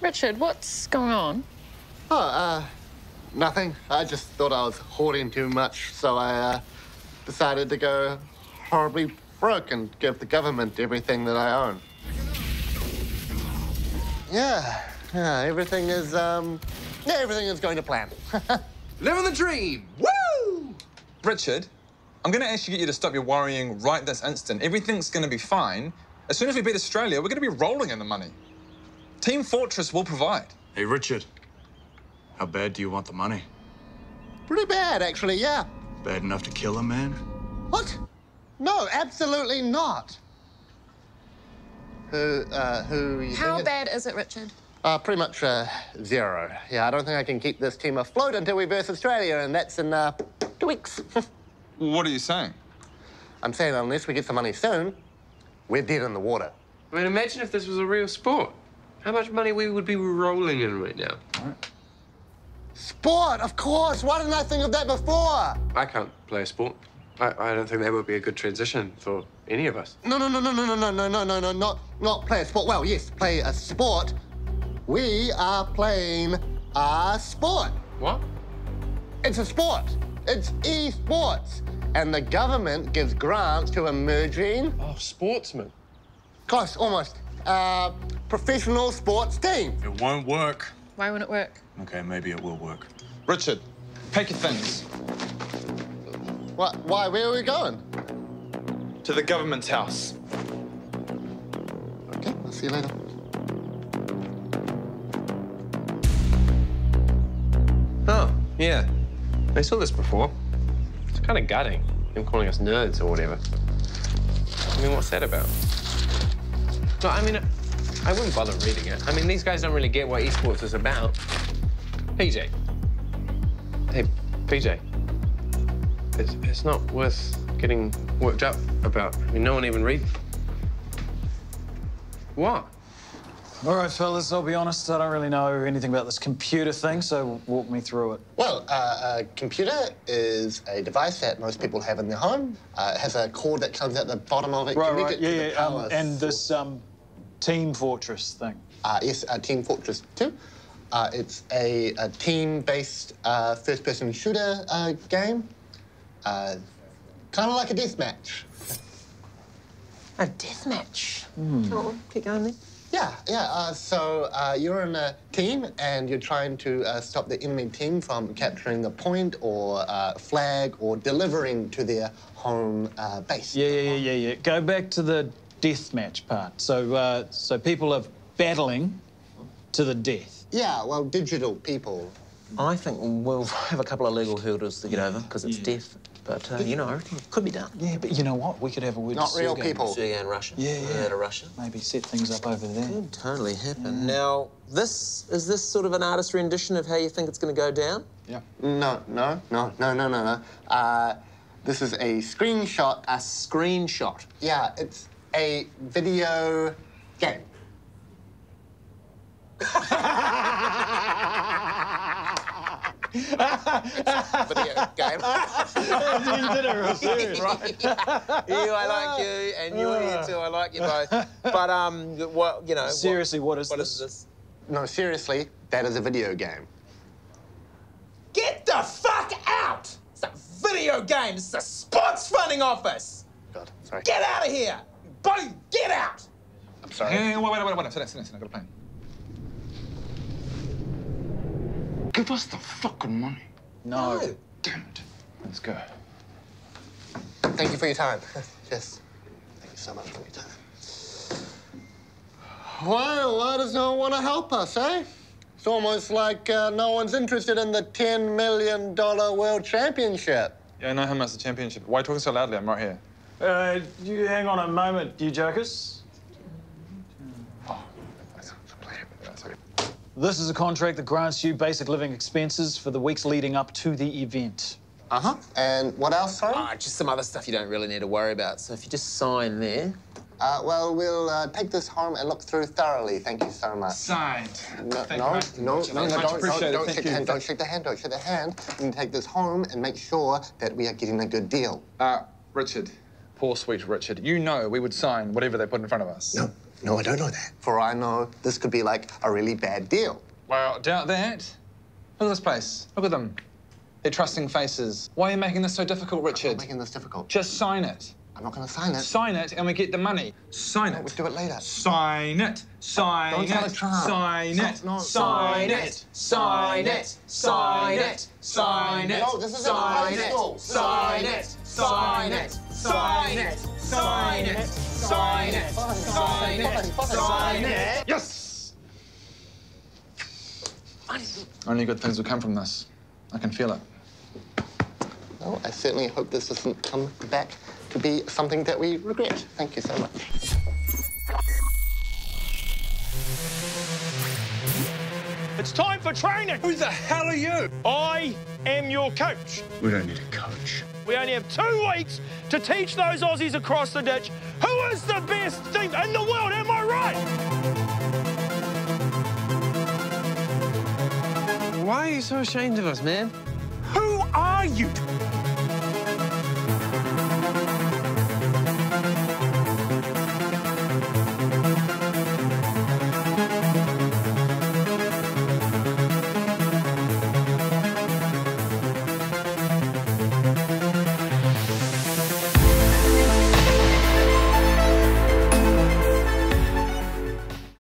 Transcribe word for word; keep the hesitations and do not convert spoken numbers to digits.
Richard, what's going on? Oh, uh, nothing. I just thought I was hoarding too much, so I uh, decided to go horribly broke and give the government everything that I own. Yeah, yeah, everything is, um, yeah, everything is going to plan. Living the dream! Woo! Richard, I'm going to actually get you to stop your worrying right this instant. Everything's going to be fine. As soon as we beat Australia, we're going to be rolling in the money. Team Fortress will provide. Hey, Richard, how bad do you want the money? Pretty bad, actually, yeah. Bad enough to kill a man? What? No, absolutely not. Who, uh, who... You How bad is it, Richard? Uh, pretty much, uh, zero. Yeah, I don't think I can keep this team afloat until we verse Australia, and that's in, uh, two weeks. What are you saying? I'm saying unless we get some money soon, we're dead in the water. I mean, imagine if this was a real sport. How much money we would be rolling in right now. All right. Sport, of course! Why didn't I think of that before? I can't play a sport. I, I don't think that would be a good transition for any of us. No, no, no, no, no, no, no, no, no, no, no, not, not play a sport. Well, yes, play a sport. We are playing a sport. What? It's a sport. It's e-sports. And the government gives grants to emerging... Oh, sportsmen. Close, almost. Uh, professional sports team. It won't work. Why won't it work? OK, maybe it will work. Richard, pack your things. What? Why? Where are we going? To the government's house. OK, I'll see you later. Oh, yeah. I saw this before. It's kind of gutting, them calling us nerds or whatever. I mean, what's that about? No, I mean, I wouldn't bother reading it. I mean, these guys don't really get what esports is about. P J. Hey, P J. It's, it's not worth getting worked up about. I mean, no one even reads. What? All right, fellas, I'll be honest. I don't really know anything about this computer thing, so walk me through it. Well, uh, a computer is a device that most people have in their home. Uh, it has a cord that comes out the bottom of it. Right, right, it yeah, yeah. Um, and this um, Team Fortress thing. Uh, yes, uh, Team Fortress two. Uh, it's a, a team-based uh, first-person shooter uh, game. Uh, kind of like a death match. A death match? Mm. Go on, keep going then. Yeah, yeah. Uh, so uh, you're in a team and you're trying to uh, stop the enemy team from capturing the point or uh, flag or delivering to their home uh, base. Yeah, yeah, yeah, yeah, yeah. Go back to the death match part. So, uh, so people are battling to the death. Yeah, well, digital people. I think we'll have a couple of legal hurdles to get over because it's yeah. death. But, uh, you know, everything could be done. Yeah, but you know what? We could have a word Not to real Sergei. people. Sergei and Russia. Yeah, yeah. Out of Russia. Maybe set things up over there. Could totally happen. Yeah. Now, this is this sort of an artist rendition of how you think it's going to go down? Yeah. No, no, no, no, no, no, no. Uh, this is a screenshot. A screenshot? Yeah, it's a video game. Video game. You did a review, right? You, I like you, and you're here too. I like you both. But um, what you know? Seriously, what, what is what this? Is this? No, seriously, that is a video game. Get the fuck out! It's a video game. It's the sports funding office. God, sorry. Get out of here, buddy. Get out. I'm sorry. Hey, wait, wait, wait, wait. Sit down, sit down. I got a plan. Give us the fucking money. No. no. Damn it. Let's go. Thank you for your time. Yes. Thank you so much for your time. Why, why does no one want to help us, eh? It's almost like uh, no one's interested in the ten million dollar World Championship. Yeah, I know how much the championship. Why are you talking so loudly? I'm right here. Uh, you hang on a moment, you jokers. This is a contract that grants you basic living expenses for the weeks leading up to the event. Uh-huh. And what else, sorry? Oh, just some other stuff you don't really need to worry about. So if you just sign there... Uh, well, we'll uh, take this home and look through thoroughly. Thank you so much. Signed. No, no, no, no, no, don't, don't, don't shake the hand, don't shake the hand, don't shake the hand. You can take this home and make sure that we are getting a good deal. Uh, Richard, Poor sweet Richard. You know we would sign whatever they put in front of us. No, no, I don't know that. For I know, this could be like a really bad deal. Well, doubt that. Look at this place. Look at them. They're trusting faces. Why are you making this so difficult, Richard? I'm not making this difficult. Just sign it. I'm not going to sign it. Sign it and we get the money. Sign no, it. We'll do it later. Sign it. Sign don't it. Sign it. Sign it. No, sign it. Sign it. Sign it. Sign it. No, this is sign it. It. Sign it. Sign it. Sign it. Sign it. Sign it. Sign it. Sign it. Yes. Only good things will come from this. I can feel it. Well, I certainly hope this doesn't come back to be something that we regret. Thank you so much. It's time for training! Who the hell are you? I am your coach. We don't need a coach. We only have two weeks to teach those Aussies across the ditch who is the best team in the world, am I right? Why are you so ashamed of us, man? Who are you?